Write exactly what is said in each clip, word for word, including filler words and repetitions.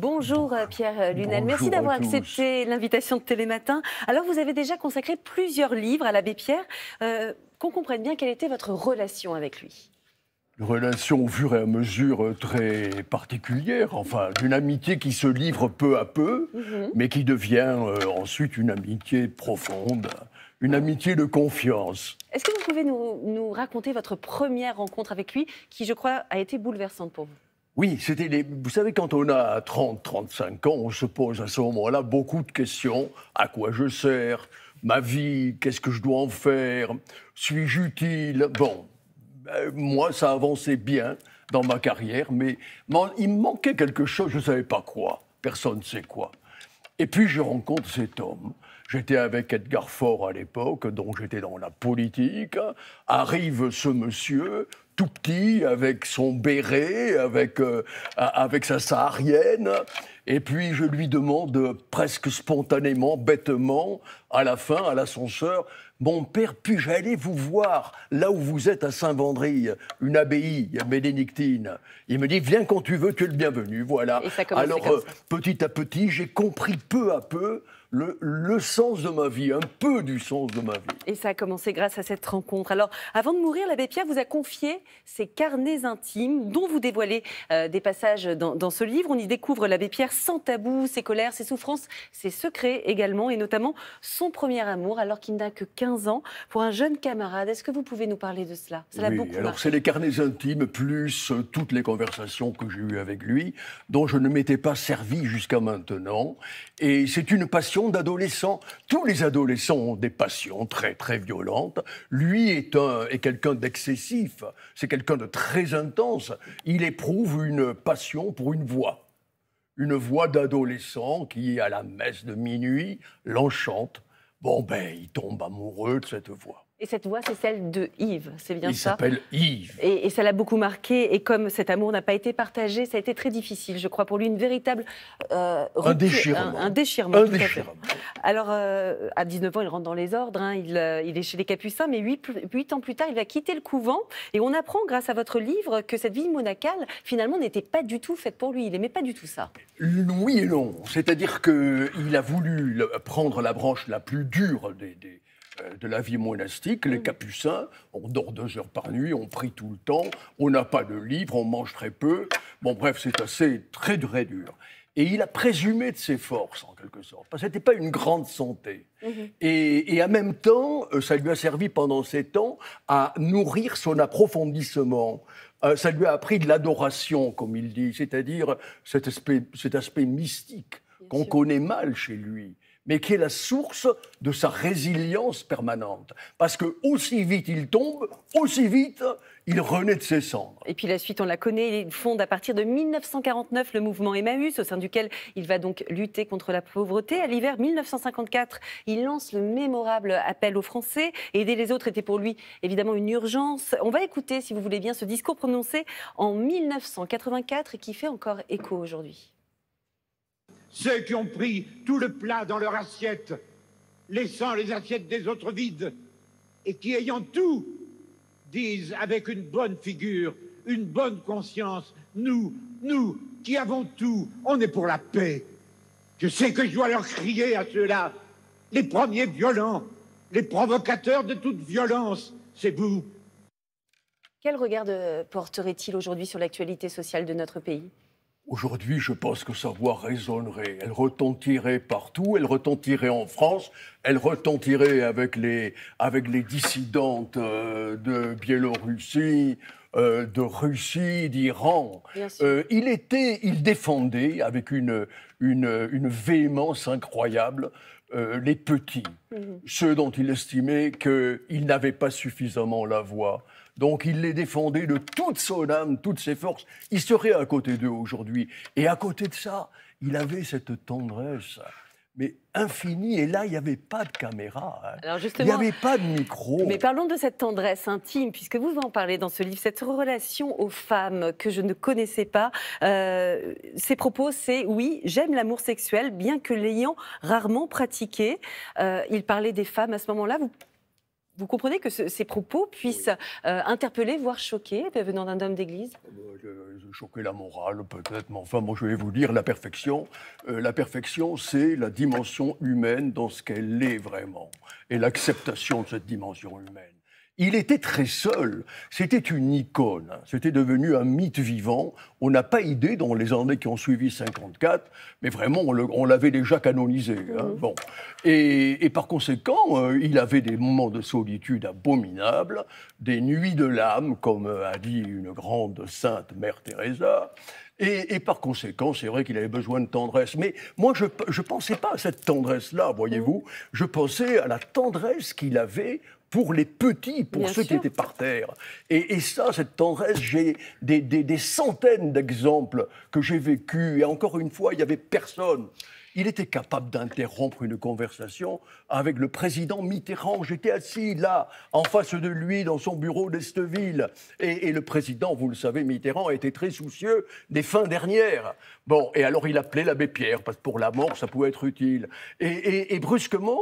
Bonjour Pierre Lunel, bonjour, merci d'avoir accepté l'invitation de Télématin. Alors vous avez déjà consacré plusieurs livres à l'abbé Pierre, euh, qu'on comprenne bien quelle était votre relation avec lui. Une relation au fur et à mesure très particulière, enfin d'une amitié qui se livre peu à peu, mmh. mais qui devient euh, ensuite une amitié profonde, une amitié de confiance. Est-ce que vous pouvez nous, nous raconter votre première rencontre avec lui, qui je crois a été bouleversante pour vous? Oui, c'était les... vous savez, quand on a trente, trente-cinq ans, on se pose à ce moment-là beaucoup de questions. À quoi je sers? Ma vie? Qu'est-ce que je dois en faire? Suis-je utile? Bon, euh, moi, ça avançait bien dans ma carrière, mais il me manquait quelque chose, je ne savais pas quoi. Personne ne sait quoi. Et puis, je rencontre cet homme. J'étais avec Edgar Faure à l'époque, donc j'étais dans la politique. Arrive ce monsieur... tout petit, avec son béret, avec, euh, avec sa saharienne. Et puis, je lui demande presque spontanément, bêtement, à la fin, à l'ascenseur, « Mon père, puis-je aller vous voir, là où vous êtes à Saint-Vendry, une abbaye bénédictine ?» Il me dit « Viens quand tu veux, tu es le bienvenu. » Voilà. Alors, euh, petit à petit, j'ai compris peu à peu Le, le sens de ma vie, un peu du sens de ma vie. Et ça a commencé grâce à cette rencontre. Alors, avant de mourir, l'abbé Pierre vous a confié ses carnets intimes, dont vous dévoilez euh, des passages dans, dans ce livre. On y découvre l'abbé Pierre sans tabou, ses colères, ses souffrances, ses secrets également, et notamment son premier amour, alors qu'il n'a que quinze ans, pour un jeune camarade. Est-ce que vous pouvez nous parler de cela? Ça l'a beaucoup marqué. Alors, c'est les carnets intimes, plus euh, toutes les conversations que j'ai eues avec lui, dont je ne m'étais pas servi jusqu'à maintenant. Et c'est une passion d'adolescents. Tous les adolescents ont des passions très, très violentes. Lui est, est quelqu'un d'excessif, c'est quelqu'un de très intense. Il éprouve une passion pour une voix. Une voix d'adolescent qui, à la messe de minuit, l'enchante. Bon, ben, il tombe amoureux de cette voix. Et cette voix, c'est celle de Yves, c'est bien ça? Il s'appelle Yves. Et, et ça l'a beaucoup marqué. Et comme cet amour n'a pas été partagé, ça a été très difficile, je crois, pour lui, une véritable... Euh, un déchirement. Un, un déchirement. Un déchirement. Alors, euh, à dix-neuf ans, il rentre dans les ordres, hein, il, euh, il est chez les Capucins, mais huit ans plus tard, il va quitter le couvent. Et on apprend, grâce à votre livre, que cette vie monacale, finalement, n'était pas du tout faite pour lui. Il n'aimait pas du tout ça. Oui et non. C'est-à-dire qu'il a voulu prendre la branche la plus dure des... des... de la vie monastique. Les Capucins, on dort deux heures par nuit, on prie tout le temps, on n'a pas de livre, on mange très peu. Bon, bref, c'est assez très, très dur. Et il a présumé de ses forces, en quelque sorte, parce que ce n'était pas une grande santé. Mmh. Et, et en même temps, ça lui a servi pendant ces temps à nourrir son approfondissement. Euh, ça lui a appris de l'adoration, comme il dit, c'est-à-dire cet aspect, cet aspect mystique qu'on connaît mal chez lui, mais qui est la source de sa résilience permanente. Parce que aussi vite il tombe, aussi vite il renaît de ses cendres. Et puis la suite, on la connaît, il fonde à partir de mille neuf cent quarante-neuf le mouvement Emmaüs, au sein duquel il va donc lutter contre la pauvreté. À l'hiver mille neuf cent cinquante-quatre, il lance le mémorable appel aux Français. Aider les autres était pour lui évidemment une urgence. On va écouter, si vous voulez bien, ce discours prononcé en mille neuf cent quatre-vingt-quatre et qui fait encore écho aujourd'hui. Ceux qui ont pris tout le plat dans leur assiette, laissant les assiettes des autres vides, et qui, ayant tout, disent avec une bonne figure, une bonne conscience, nous, nous, qui avons tout, on est pour la paix. Je sais que je dois leur crier à ceux-là, les premiers violents, les provocateurs de toute violence, c'est vous. Quel regard porterait-il aujourd'hui sur l'actualité sociale de notre pays ? Aujourd'hui, je pense que sa voix résonnerait, elle retentirait partout, elle retentirait en France, elle retentirait avec les, avec les dissidentes euh, de Biélorussie, euh, de Russie, d'Iran. Euh, il était, il défendait avec une, une, une véhémence incroyable euh, les petits, mmh. ceux dont il estimait qu'ils n'avaient pas suffisamment la voix. Donc il les défendait de toute son âme, toutes ses forces. Il serait à côté d'eux aujourd'hui. Et à côté de ça, il avait cette tendresse, mais infinie. Et là, il n'y avait pas de caméra. Hein. Alors il n'y avait pas de micro. Mais parlons de cette tendresse intime, puisque vous en parlez dans ce livre, cette relation aux femmes que je ne connaissais pas. Euh, ses propos, c'est « Oui, j'aime l'amour sexuel, bien que l'ayant rarement pratiqué euh, ». Il parlait des femmes à ce moment-là. Vous... Vous comprenez que ce, ces propos puissent oui. euh, interpeller, voire choquer, venant d'un homme d'église? choquer la morale peut-être, mais enfin, moi je vais vous dire la perfection. Euh, la perfection, c'est la dimension humaine dans ce qu'elle est vraiment, et l'acceptation de cette dimension humaine. Il était très seul, c'était une icône, hein. C'était devenu un mythe vivant. On n'a pas idée dans les années qui ont suivi cinquante-quatre, mais vraiment on l'avait déjà canonisé. Hein. Bon. Et, et par conséquent, euh, il avait des moments de solitude abominables, des nuits de l'âme, comme a dit une grande sainte Mère Teresa. Et, et par conséquent, c'est vrai qu'il avait besoin de tendresse. Mais moi, je ne pensais pas à cette tendresse-là, voyez-vous. Je pensais à la tendresse qu'il avait pour les petits, pour Bien ceux sûr. Qui étaient par terre. Et, et ça, cette tendresse, j'ai des, des, des centaines d'exemples que j'ai vécus. Et encore une fois, il n'y avait personne. Il était capable d'interrompre une conversation avec le président Mitterrand. J'étais assis là, en face de lui, dans son bureau d'Esteville. Et, et le président, vous le savez, Mitterrand, était très soucieux des fins dernières. Bon, et alors il appelait l'abbé Pierre, parce que pour la mort, ça pouvait être utile. Et, et, et brusquement,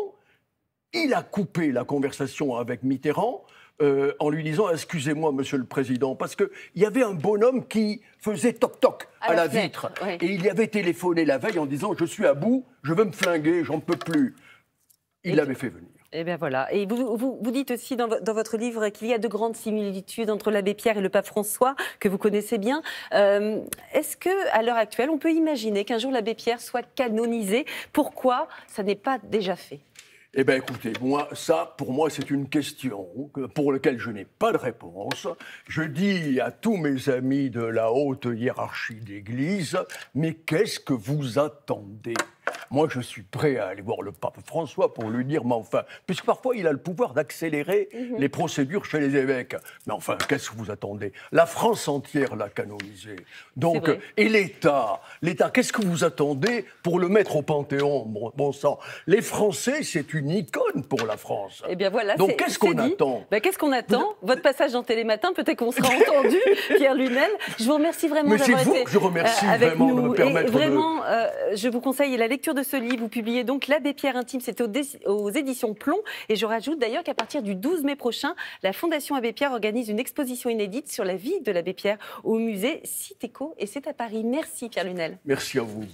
il a coupé la conversation avec Mitterrand euh, en lui disant « Excusez-moi, monsieur le Président », parce qu'il y avait un bonhomme qui faisait toc-toc à, à la vitre. Ouais. Et il y avait téléphoné la veille en disant « Je suis à bout, je veux me flinguer, j'en peux plus ». Il l'avait fait venir. Et bien voilà. Et vous, vous, vous dites aussi dans, dans votre livre qu'il y a de grandes similitudes entre l'abbé Pierre et le pape François, que vous connaissez bien. Euh, Est-ce qu'à l'heure actuelle, on peut imaginer qu'un jour l'abbé Pierre soit canonisé? Pourquoi ça n'est pas déjà fait? Eh bien, écoutez, moi, ça, pour moi, c'est une question pour laquelle je n'ai pas de réponse. Je dis à tous mes amis de la haute hiérarchie d'Église, mais qu'est-ce que vous attendez ? Moi, je suis prêt à aller voir le pape François pour lui dire, mais enfin, puisque parfois il a le pouvoir d'accélérer mmh. les procédures chez les évêques. Mais enfin, qu'est-ce que vous attendez? La France entière l'a canonisé. Donc, et l'État, l'État, qu'est-ce que vous attendez pour le mettre au Panthéon? Bon, bon sang, les Français, c'est une icône pour la France. Eh bien voilà. Donc, qu'est-ce qu'on attend? Ben, qu'est-ce qu'on attend? vous... Votre passage dans Télématin, peut-être qu'on sera entendu, Pierre Lunel. Je vous remercie vraiment d'avoir été que je remercie euh, avec vraiment nous. De me permettre. Et vraiment, de... euh, je vous conseille la lecture de ce livre. Vous publiez donc l'abbé Pierre intime, c'est aux, aux éditions Plon. Et je rajoute d'ailleurs qu'à partir du douze mai prochain, la Fondation Abbé Pierre organise une exposition inédite sur la vie de l'abbé Pierre au musée Citeco, et c'est à Paris. Merci Pierre Lunel. Merci à vous.